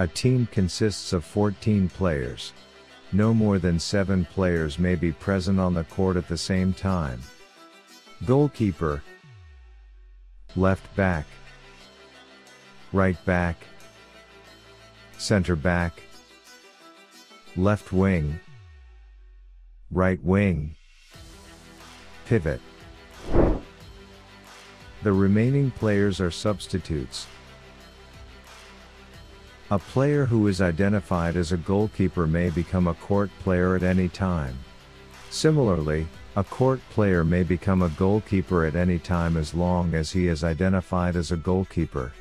A team consists of 14 players. No more than 7 players may be present on the court at the same time. Goalkeeper, left back, right back, center back, left wing, right wing, pivot. The remaining players are substitutes. A player who is identified as a goalkeeper may become a court player at any time. Similarly, a court player may become a goalkeeper at any time as long as he is identified as a goalkeeper.